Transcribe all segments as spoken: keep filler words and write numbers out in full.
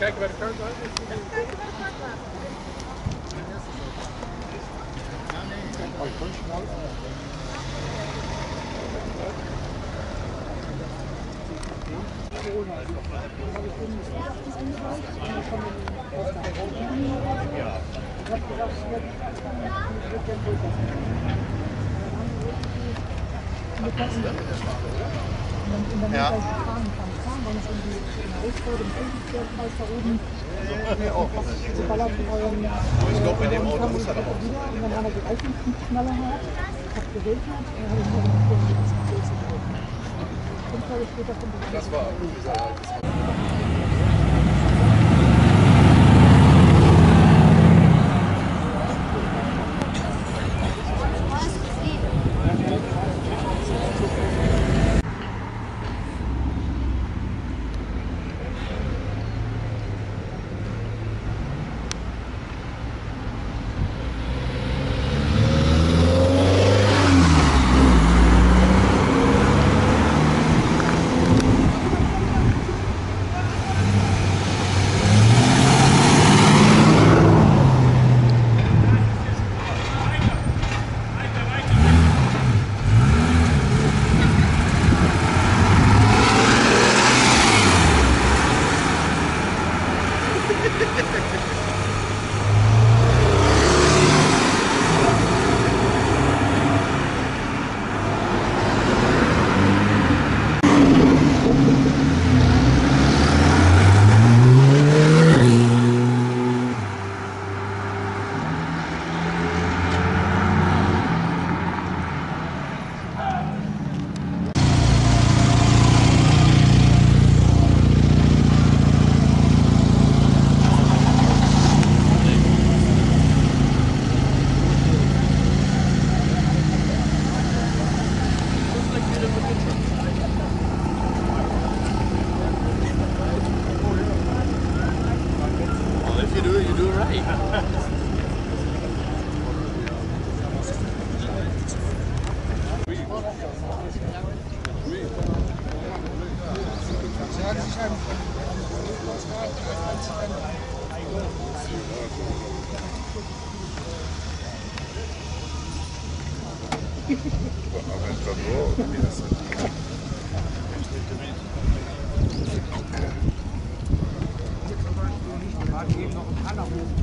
kijken bij de kant. Oh, je kunt je nou. Ja. Wenn es um die Richtung im Ölgeschirrkreis da oben zu ballern, ich glaube, mit dem Auto muss er noch auf. Und dann haben wir die Eifenknaller gehabt, hat geregnet und dann habe ich noch einen Kunden aus dem Bild zu drücken. Fünf Tage später kommt die Bild. Das war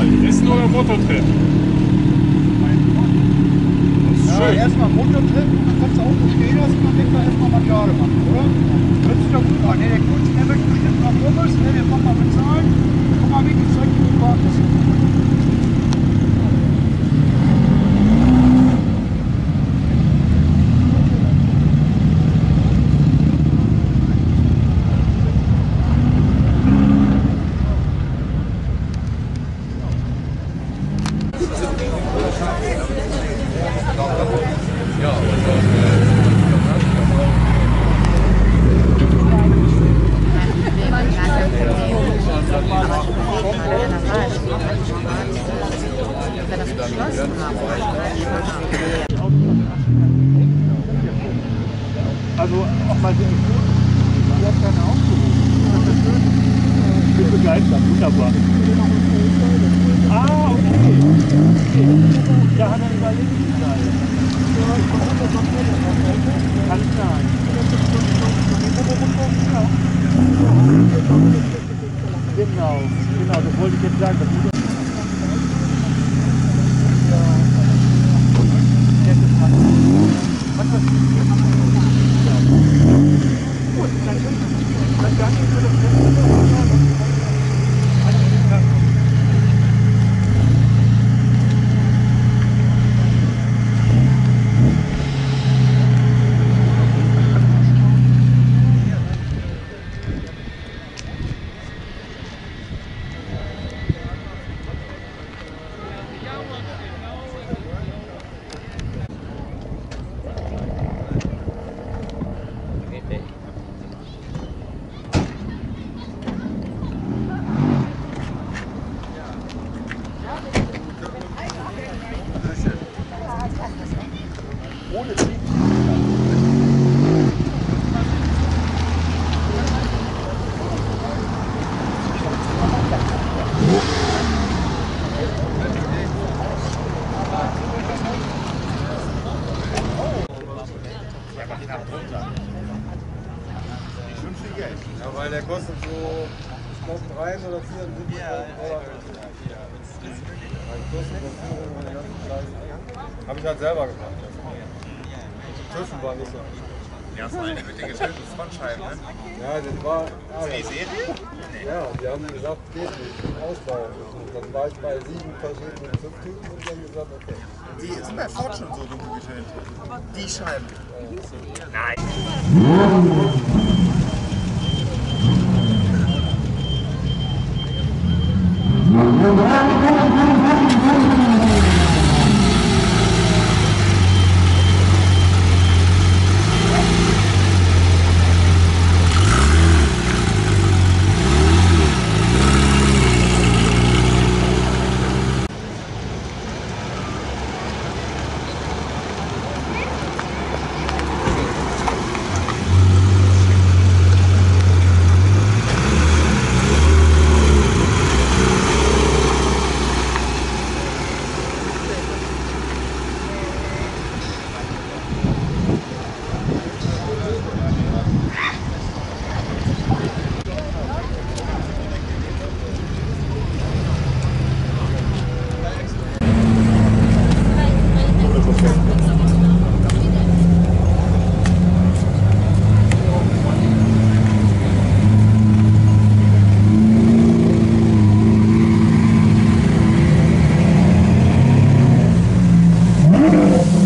ein Essen oder Motortrip? Ja, erstmal Motortrip, dann kannst du auch bestehen lassen und dann erstmal Material machen, oder? Hört sich doch gut an. Ne, der Kunde, der möchte bestimmt noch Pommes, ne, der braucht mal bezahlen. Guck mal, wie die Zeug gut war. Wenn das beschlossen haben, also auch mal sehr gut. Ich habe keine Aufrufe. Ich bin begeistert, wunderbar. Ah, okay. Da hat er überlegt die Seite. Kann sein. Genau, genau, das wollte ich jetzt sagen. Das weil der kostet so, ich glaube, drei oder vier Euro. Ja, ja, ja. Habe ich halt selber gemacht. Tischen war nicht so. Ja, vor allem mit den geschnittenen Frontscheiben. Ja, das war. Ist die Serie? Ja, die haben gesagt, geht nicht, Ausbau. Und dann war ich bei sieben verschiedenen Züchtungen und dann gesagt, okay. Die sind bei Ford schon so dunkel getönt. Die Scheiben. Nein. Thank you.